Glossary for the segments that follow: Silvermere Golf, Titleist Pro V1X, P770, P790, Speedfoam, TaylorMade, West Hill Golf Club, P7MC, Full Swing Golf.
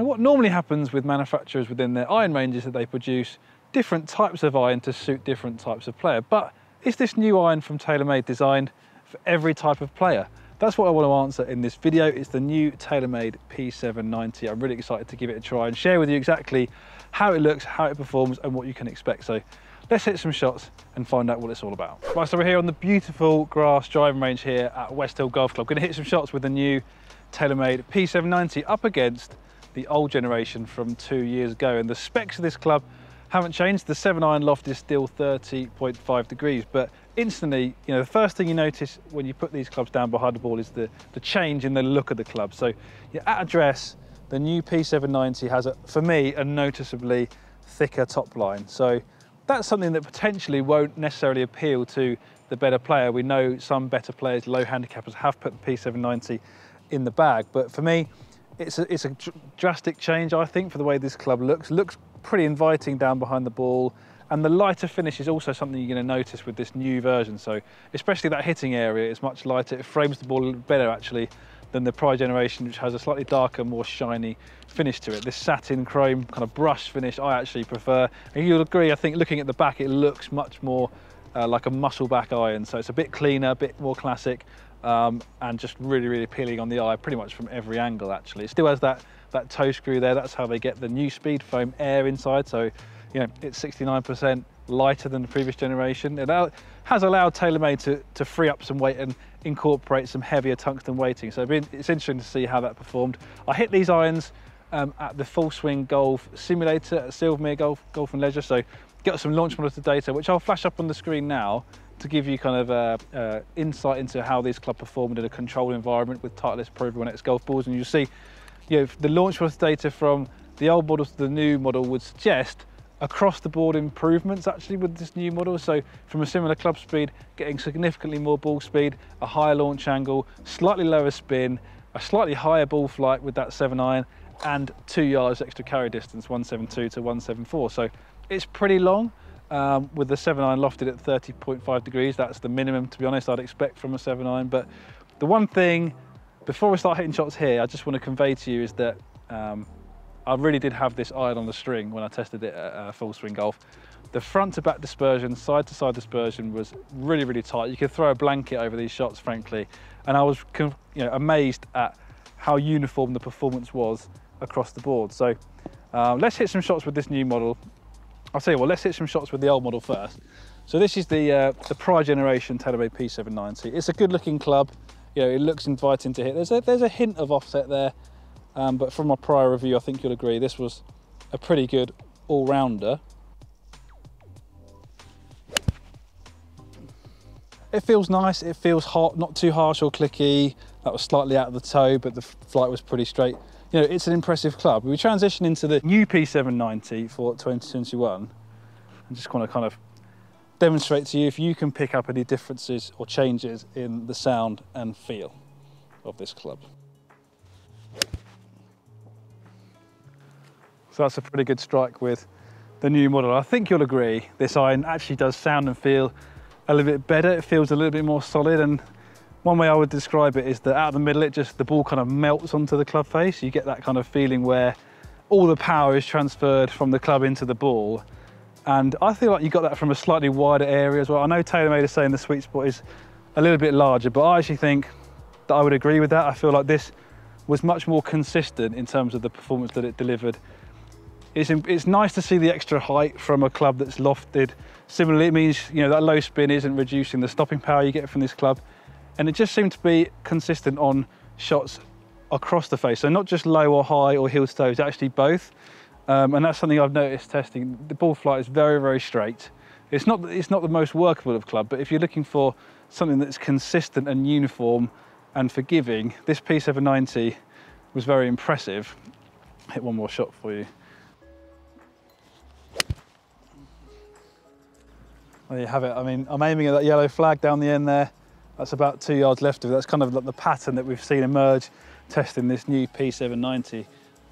Now what normally happens with manufacturers within their iron range is that they produce different types of iron to suit different types of player. But is this new iron from TaylorMade designed for every type of player? That's what I want to answer in this video. It's the new TaylorMade P790. I'm really excited to give it a try and share with you exactly how it looks, how it performs and what you can expect. So let's hit some shots and find out what it's all about. Right, so we're here on the beautiful grass driving range here at West Hill Golf Club. Gonna hit some shots with the new TaylorMade P790 up against the old generation from 2 years ago. And the specs of this club haven't changed. The 7-iron loft is still 30.5 degrees, but instantly, you know, the first thing you notice when you put these clubs down behind the ball is the change in the look of the club. So yeah, at address, the new P790 has, for me, a noticeably thicker top line. So that's something that potentially won't necessarily appeal to the better player. We know some better players, low handicappers, have put the P790 in the bag, but for me, it's a drastic change, I think, for the way this club looks. Looks pretty inviting down behind the ball, and the lighter finish is also something you're going to notice with this new version. So especially that hitting area is much lighter. It frames the ball better actually than the prior generation, which has a slightly darker, more shiny finish to it. This satin chrome kind of brush finish I actually prefer, and you'll agree, I think, looking at the back, it looks much more like a muscle back iron. So it's a bit cleaner, a bit more classic, and just really, really appealing on the eye, pretty much from every angle actually. It still has that toe screw there. That's how they get the new Speedfoam air inside. So, you know, it's 69% lighter than the previous generation. It has allowed TaylorMade to free up some weight and incorporate some heavier tungsten weighting. So it's interesting to see how that performed. I hit these irons at the Full Swing Golf simulator at Silvermere Golf and Leisure. So got some launch monitor data, which I'll flash up on the screen now to give you kind of insight into how this club performed in a controlled environment with Titleist Pro V1X golf balls. And you'll see, you know, the launch monitor data from the old model to the new model would suggest across the board improvements actually with this new model. So from a similar club speed, getting significantly more ball speed, a higher launch angle, slightly lower spin, a slightly higher ball flight with that 7-iron, and 2 yards extra carry distance, 172 to 174. So it's pretty long, with the 7-iron lofted at 30.5 degrees. That's the minimum, to be honest, I'd expect from a 7-iron. But the one thing, before we start hitting shots here, I just want to convey to you is that I really did have this iron on the string when I tested it at Full Swing Golf. The front to back dispersion, side to side dispersion was really, really tight. You could throw a blanket over these shots, frankly. And I was, you know, amazed at how uniform the performance was across the board. So let's hit some shots with this new model. I'll tell you what, let's hit some shots with the old model first. So this is the prior generation TaylorMade P790. It's a good looking club. You know, it looks inviting to hit. There's a hint of offset there, but from my prior review, I think you'll agree this was a pretty good all-rounder. It feels nice, it feels hot, not too harsh or clicky. That was slightly out of the toe, but the flight was pretty straight. You know, it's an impressive club. We transition into the new P790 for 2021. I just want to kind of demonstrate to you if you can pick up any differences or changes in the sound and feel of this club. So that's a pretty good strike with the new model. I think you'll agree this iron actually does sound and feel a little bit better. It feels a little bit more solid, and one way I would describe it is that out of the middle, it just, the ball kind of melts onto the club face. You get that kind of feeling where all the power is transferred from the club into the ball. And I feel like you got that from a slightly wider area as well. I know TaylorMade is saying the sweet spot is a little bit larger, but I actually think that I would agree with that. I feel like this was much more consistent in terms of the performance that it delivered. It's nice to see the extra height from a club that's lofted. Similarly, it means, you know, that low spin isn't reducing the stopping power you get from this club. And it just seemed to be consistent on shots across the face. So not just low or high or heel to toe, it's actually both. And that's something I've noticed testing. The ball flight is very, very straight. It's not the most workable of club, but if you're looking for something that's consistent and uniform and forgiving, this P790 was very impressive. Hit one more shot for you. There you have it. I mean, I'm aiming at that yellow flag down the end there. That's about 2 yards left of it. That's kind of like the pattern that we've seen emerge testing this new P790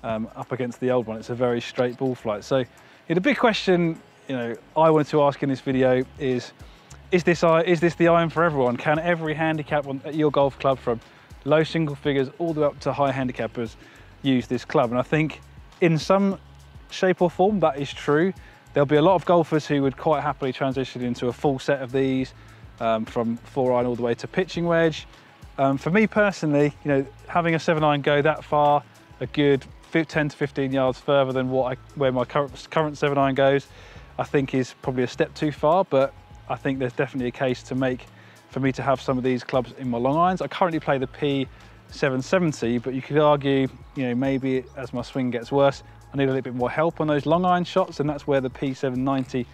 up against the old one. It's a very straight ball flight. So the big question, you know, I wanted to ask in this video is this the iron for everyone? Can every handicap at your golf club, from low single figures all the way up to high handicappers, use this club? And I think in some shape or form, that is true. There'll be a lot of golfers who would quite happily transition into a full set of these, from 4-iron all the way to pitching wedge. For me personally, you know, having a 7-iron go that far, a good 10 to 15 yards further than where my current 7-iron goes, I think is probably a step too far, but I think there's definitely a case to make for me to have some of these clubs in my long irons. I currently play the P770, but you could argue, you know, maybe as my swing gets worse, I need a little bit more help on those long iron shots, and that's where the P790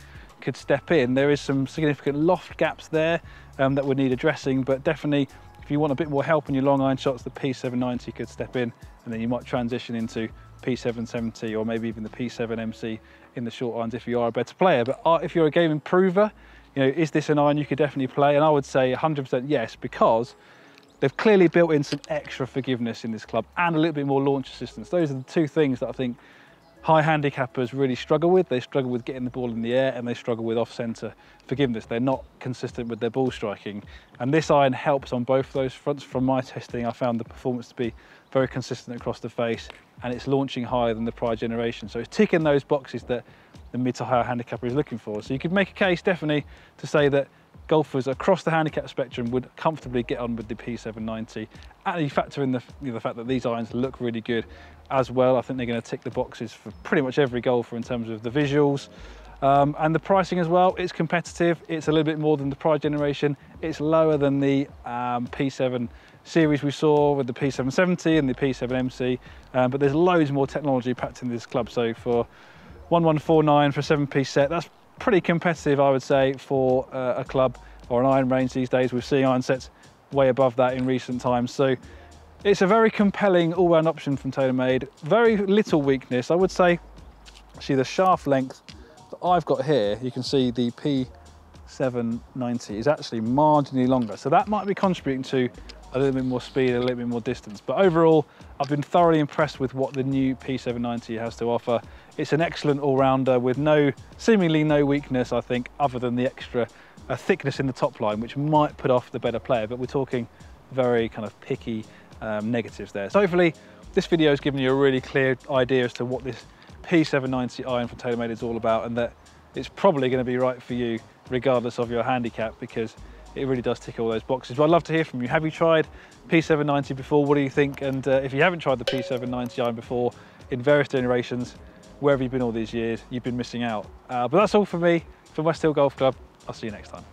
could step in. There is some significant loft gaps there that would need addressing, but definitely if you want a bit more help on your long iron shots, the P790 could step in, and then you might transition into P770 or maybe even the P7MC in the short irons if you are a better player. But if you're a game improver, you know, is this an iron you could definitely play? And I would say 100% yes, because they've clearly built in some extra forgiveness in this club and a little bit more launch assistance. Those are the two things that I think high handicappers really struggle with. They struggle with getting the ball in the air, and they struggle with off-centre forgiveness. They're not consistent with their ball striking. And this iron helps on both those fronts. From my testing, I found the performance to be very consistent across the face, and it's launching higher than the prior generation. So it's ticking those boxes that the mid to higher handicapper is looking for. So you could make a case definitely to say that golfers across the handicap spectrum would comfortably get on with the P790. And you factor in the, you know, the fact that these irons look really good as well. I think they're going to tick the boxes for pretty much every golfer in terms of the visuals. And the pricing as well, it's competitive. It's a little bit more than the prior generation. It's lower than the P7 series we saw with the P770 and the P7MC. But there's loads more technology packed in this club. So for 1149 for a 7-piece set, that's pretty competitive, I would say, for a club or an iron range these days. We've seen iron sets way above that in recent times. So it's a very compelling all-round option from TaylorMade. Very little weakness. I would say, see the shaft length that I've got here, you can see the P790 is actually marginally longer. So that might be contributing to a little bit more speed, a little bit more distance. But overall, I've been thoroughly impressed with what the new P790 has to offer. It's an excellent all-rounder with seemingly no weakness, I think, other than the extra thickness in the top line, which might put off the better player, but we're talking very kind of picky negatives there. So hopefully this video has given you a really clear idea as to what this P790 iron from TaylorMade is all about, and that it's probably going to be right for you regardless of your handicap, because it really does tick all those boxes. But I'd love to hear from you. Have you tried P790 before? What do you think? And if you haven't tried the P790 iron before in various generations, wherever you've been all these years, you've been missing out. But that's all for me from West Hill Golf Club. I'll see you next time.